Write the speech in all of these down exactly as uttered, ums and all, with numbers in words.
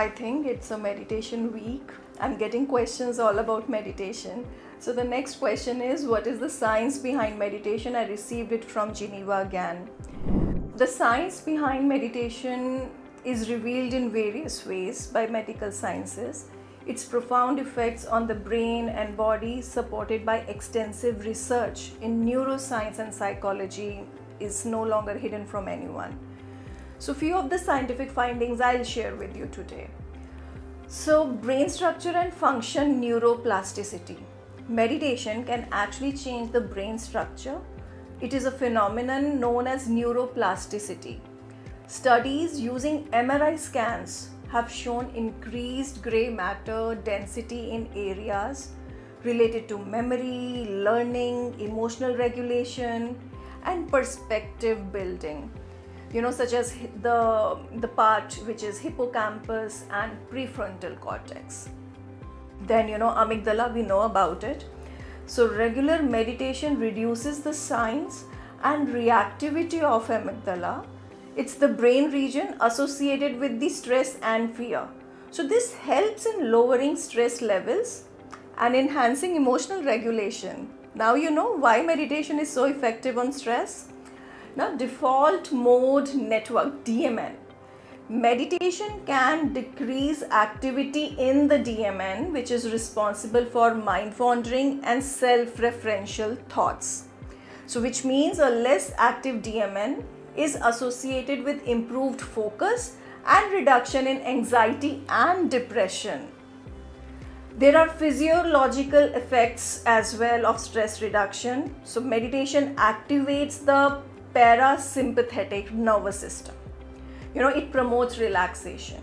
I think it's a meditation week. I'm getting questions all about meditation. So the next question is, what is the science behind meditation? I received it from Geneva Gan. The science behind meditation is revealed in various ways by medical sciences. Its profound effects on the brain and body, supported by extensive research in neuroscience and psychology, is no longer hidden from anyone. So few of the scientific findings I'll share with you today. So brain structure and function, neuroplasticity. Meditation can actually change the brain structure. It is a phenomenon known as neuroplasticity. Studies using M R I scans have shown increased grey matter density in areas related to memory, learning, emotional regulation, and perspective building. You know, such as the, the part which is hippocampus and prefrontal cortex. Then, you know, amygdala, we know about it. So regular meditation reduces the signs and reactivity of amygdala. It's the brain region associated with the stress and fear. So this helps in lowering stress levels and enhancing emotional regulation. Now you know why meditation is so effective on stress. Now, default mode network, D M N. Meditation can decrease activity in the D M N, which is responsible for mind wandering and self-referential thoughts. So which means a less active D M N is associated with improved focus and reduction in anxiety and depression. There are physiological effects as well of stress reduction. So meditation activates the parasympathetic nervous system. You know, it promotes relaxation,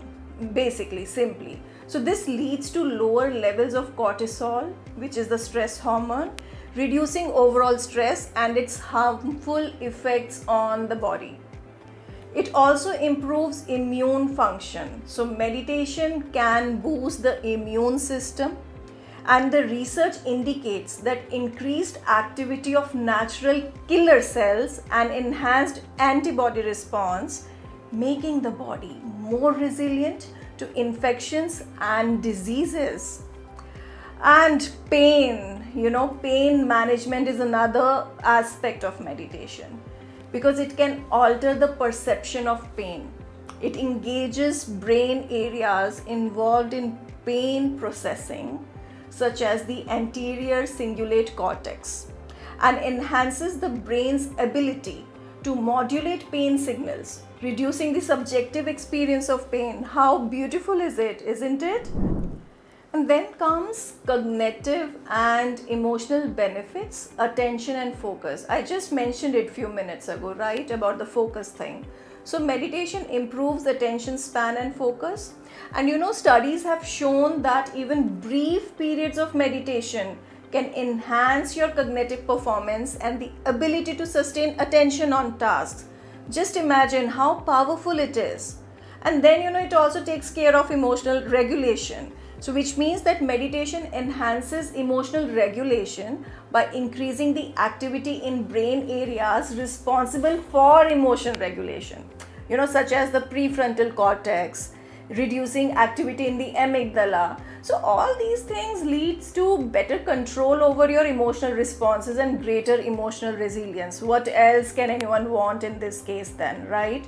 basically, simply. So this leads to lower levels of cortisol, which is the stress hormone, reducing overall stress and its harmful effects on the body. It also improves immune function. So meditation can boost the immune system, and the research indicates that increased activity of natural killer cells and enhanced antibody response, making the body more resilient to infections and diseases. And pain, you know, pain management is another aspect of meditation because it can alter the perception of pain. It engages brain areas involved in pain processing, such as the anterior cingulate cortex, and enhances the brain's ability to modulate pain signals, reducing the subjective experience of pain. How beautiful is it, isn't it? And then comes cognitive and emotional benefits, attention and focus. I just mentioned it a few minutes ago, right, about the focus thing. So meditation improves attention span and focus. And you know, studies have shown that even brief periods of meditation can enhance your cognitive performance and the ability to sustain attention on tasks. Just imagine how powerful it is. And then, you know, it also takes care of emotional regulation. So which means that meditation enhances emotional regulation by increasing the activity in brain areas responsible for emotion regulation, you know, such as the prefrontal cortex, reducing activity in the amygdala. So all these things leads to better control over your emotional responses and greater emotional resilience. What else can anyone want in this case then, right?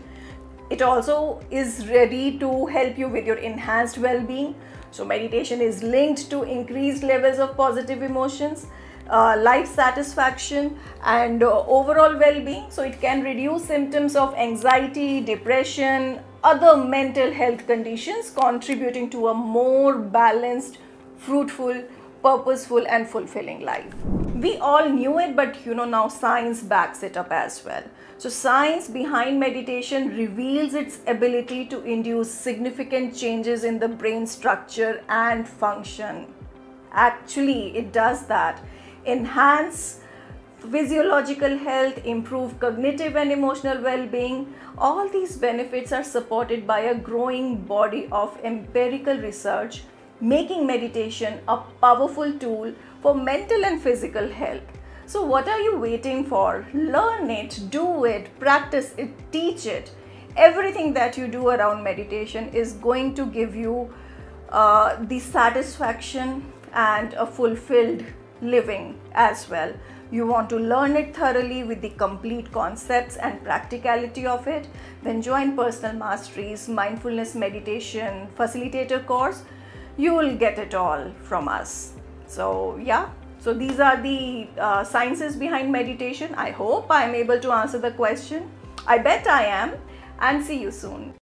It also is ready to help you with your enhanced well-being. So meditation is linked to increased levels of positive emotions, uh, life satisfaction, and uh, overall well-being. So it can reduce symptoms of anxiety, depression, other mental health conditions, contributing to a more balanced, fruitful, purposeful, and fulfilling life. We all knew it, but you know, now science backs it up as well. So science behind meditation reveals its ability to induce significant changes in the brain structure and function. Actually, it does that. Enhance physiological health, improve cognitive and emotional well-being. All these benefits are supported by a growing body of empirical research, making meditation a powerful tool for mental and physical health. So what are you waiting for? Learn it, do it, practice it, teach it. everything that you do around meditation is going to give you uh, the satisfaction and a fulfilled living as well. You want to learn it thoroughly with the complete concepts and practicality of it, then join Personal Mastery's mindfulness meditation facilitator course. You will get it all from us. So yeah, so these are the uh, sciences behind meditation. I hope I am able to answer the question. I bet I am, and see you soon.